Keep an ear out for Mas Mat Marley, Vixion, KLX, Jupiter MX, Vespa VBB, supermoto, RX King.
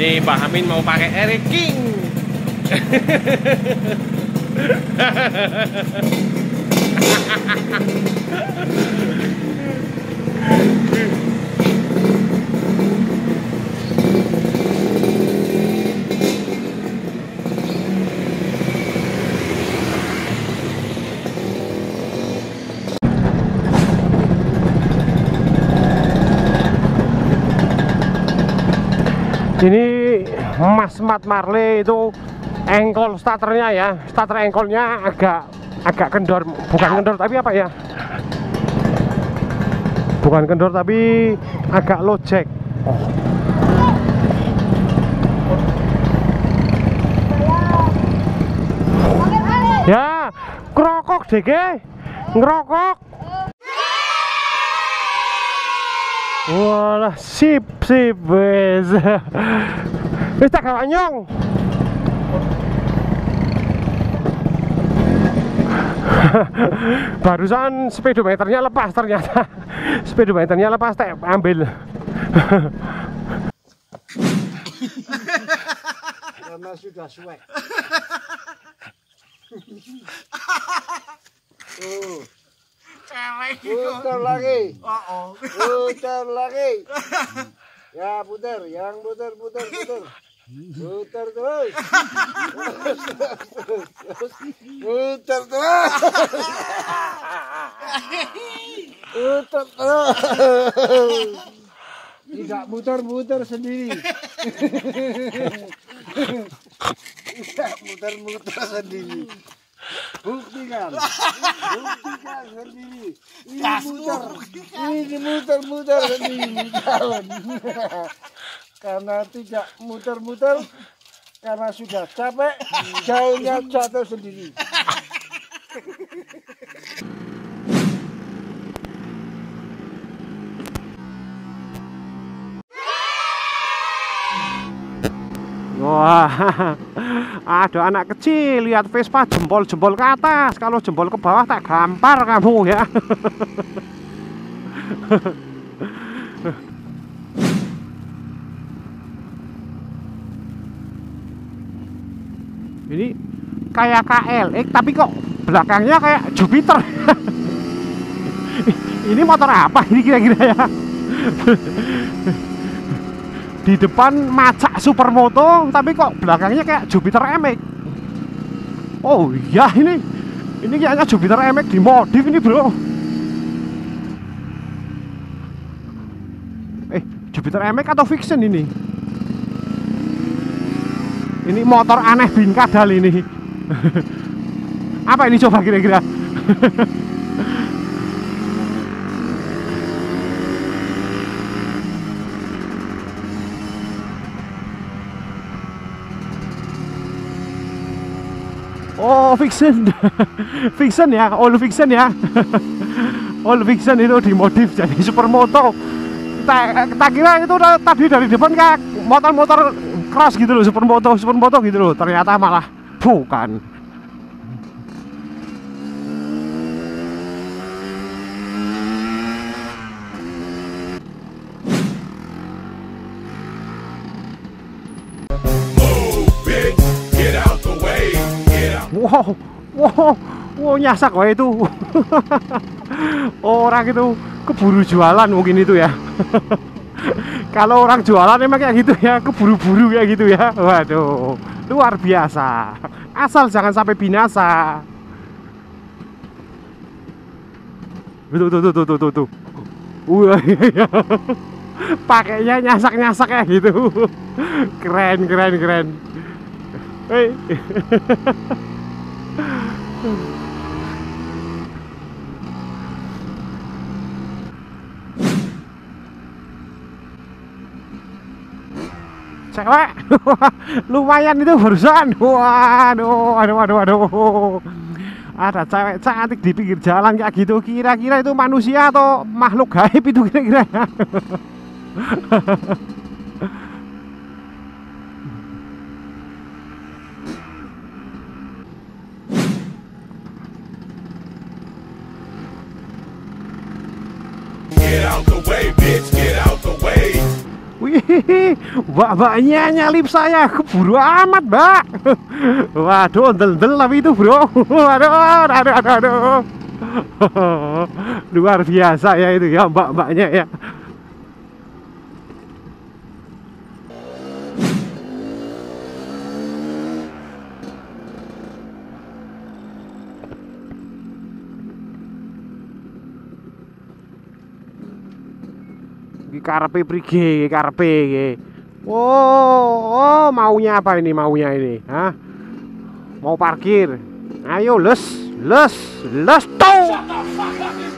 Ini Pak Amin mau pakai RX King. Ini Mas Mat Marley itu engkol starternya ya, starter engkolnya agak kendor, bukan kendor tapi apa ya? Bukan kendor tapi agak lojek. Oh. Ya, ngerokok DG, ngerokok. Walah, sip wes. Wis tak gawe nyong. Barusan speedometernya lepas, ternyata speedometernya lepas, tak ambil. Karena sudah suwe. Putar lagi, putar lagi, ya putar, yang putar, putar terus, tidak putar sendiri, tidak putar sendiri. Buktikan sendiri. Ini muter sendiri jalan. Karena tidak muter, karena sudah capek, jauhnya jatuh sendiri. Wah, ada anak kecil lihat Vespa jempol ke atas, kalau jempol ke bawah tak gampar kamu ya. Ini kayak KLX tapi kok belakangnya kayak Jupiter. Ini motor apa ini kira-kira ya? Di depan macak supermoto tapi kok belakangnya kayak Jupiter MX. Oh iya, ini kayaknya Jupiter MX dimodif ini bro. Jupiter MX atau Vixion ini? Ini motor aneh bin kadal ini. Apa ini coba kira-kira? Oh, Vixion ya, all Vixion itu dimodif jadi supermoto. Kita kira itu tadi dari depan kayak motor-motor cross gitu loh, supermoto gitu loh, ternyata malah bukan. Wow, nyasak wah itu. Orang itu keburu jualan mungkin itu ya. Kalau orang jualan emang kayak gitu ya, keburu-buru kayak gitu ya. Waduh, luar biasa. Asal jangan sampai binasa. Tuh. Pakainya nyasak-nyasak kayak gitu. Keren. Hei. Cewek, lumayan itu barusan. Waduh. Ada cewek cantik di pinggir jalan kayak gitu. Kira-kira itu manusia atau makhluk gaib itu kira-kira. Get out the way, bitch. Get out the way. Wih, Mbak-mbaknya nyalip saya, keburu amat mbak. Waduh, ondel-ondel tapi itu bro. Aduh. Luar biasa ya itu ya mbak-mbaknya ya. Karepe prige, karepe. Oh, maunya apa ini? Maunya ini, hah? Mau parkir? Ayo, les, les, les, tuh.